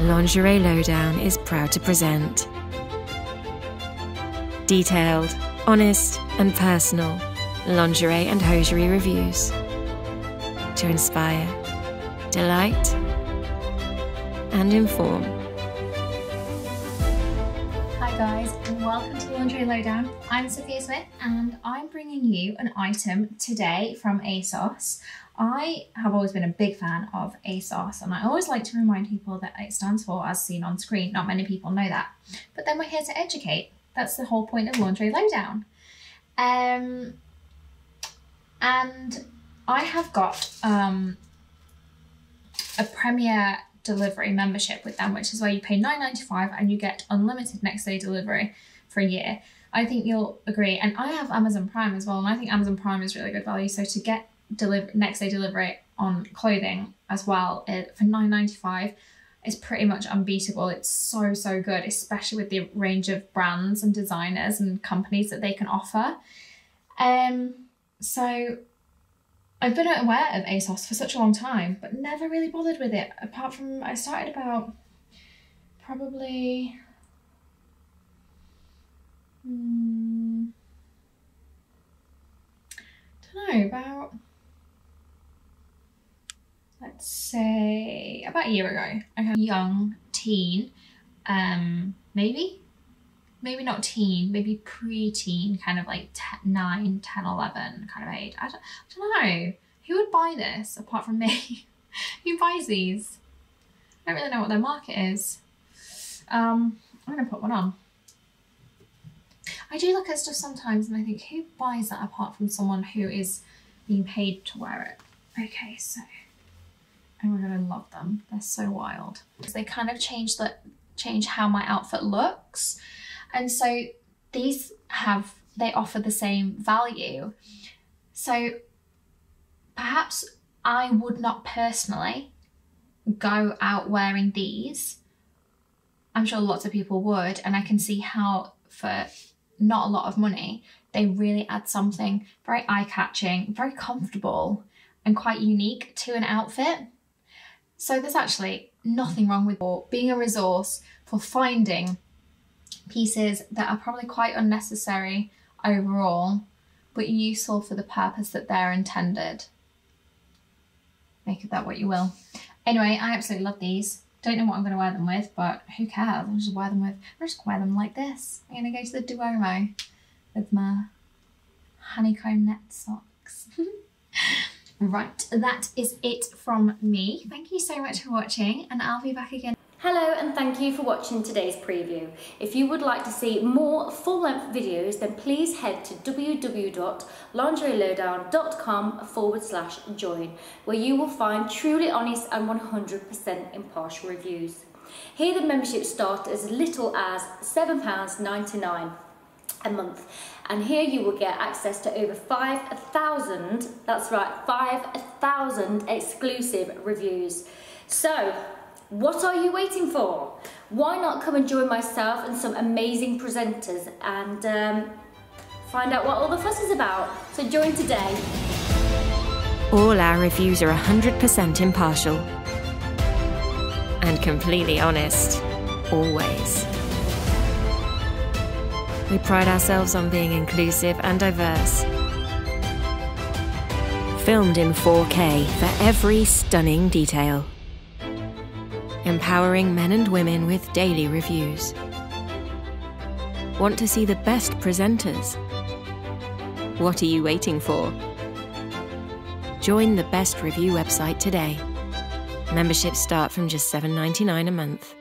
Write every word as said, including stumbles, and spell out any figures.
Lingerie Lowdown is proud to present. Detailed, honest and personal lingerie and hosiery reviews to inspire, delight and inform. Hi guys and welcome to Lingerie Lowdown. I'm Sophia Smith and I'm bringing you an item today from ASOS. I have always been a big fan of ASOS and I always like to remind people that it stands for As Seen on Screen. Not many people know that, but then we're here to educate. That's the whole point of Lingerie Lowdown. Um, and I have got um, a Premier Delivery membership with them, which is where you pay nine ninety-five and you get unlimited next day delivery for a year. I think you'll agree. And I have Amazon Prime as well, and I think Amazon Prime is really good value. So to get deliver next day delivery on clothing as well it, for nine ninety-five is pretty much unbeatable. It's so, so good, especially with the range of brands and designers and companies that they can offer. Um, so I've been aware of ASOS for such a long time, but never really bothered with it, apart from I started about probably hmm, I don't know, about let's say about a year ago. Okay, young teen, um, maybe, maybe not teen, maybe pre-teen, kind of like nine, ten, eleven kind of age. I don't, I don't know. Who would buy this apart from me? Who buys these? I don't really know what their market is. Um, I'm gonna put one on. I do look at stuff sometimes and I think, who buys that apart from someone who is being paid to wear it? Okay, so. Oh my god, I love them. They're so wild. Because they kind of change the change how my outfit looks. And so these have, they offer the same value. So perhaps I would not personally go out wearing these. I'm sure lots of people would, and I can see how for not a lot of money, they really add something very eye-catching, very comfortable and quite unique to an outfit. So there's actually nothing wrong with being a resource for finding pieces that are probably quite unnecessary overall, but useful for the purpose that they're intended. Make of that what you will. Anyway, I absolutely love these. Don't know what I'm gonna wear them with, but who cares? I'll just wear them with, I'll just wear them like this. I'm gonna go to the Duomo with my honeycomb net socks. Right, that is it from me. Thank you so much for watching and I'll be back again. Hello and thank you for watching today's preview. If you would like to see more full-length videos, then please head to www.lingerie lowdown dot com forward slash join, where you will find truly honest and one hundred percent impartial reviews. Here the membership starts as little as seven pounds ninety-nine. A month, and here you will get access to over five thousand, that's right, five thousand exclusive reviews. So what are you waiting for? Why not come and join myself and some amazing presenters and um, find out what all the fuss is about? So join today. All our reviews are one hundred percent impartial and completely honest, always. We pride ourselves on being inclusive and diverse. Filmed in four K for every stunning detail. Empowering men and women with daily reviews. Want to see the best presenters? What are you waiting for? Join the best review website today. Memberships start from just seven pounds ninety-nine a month.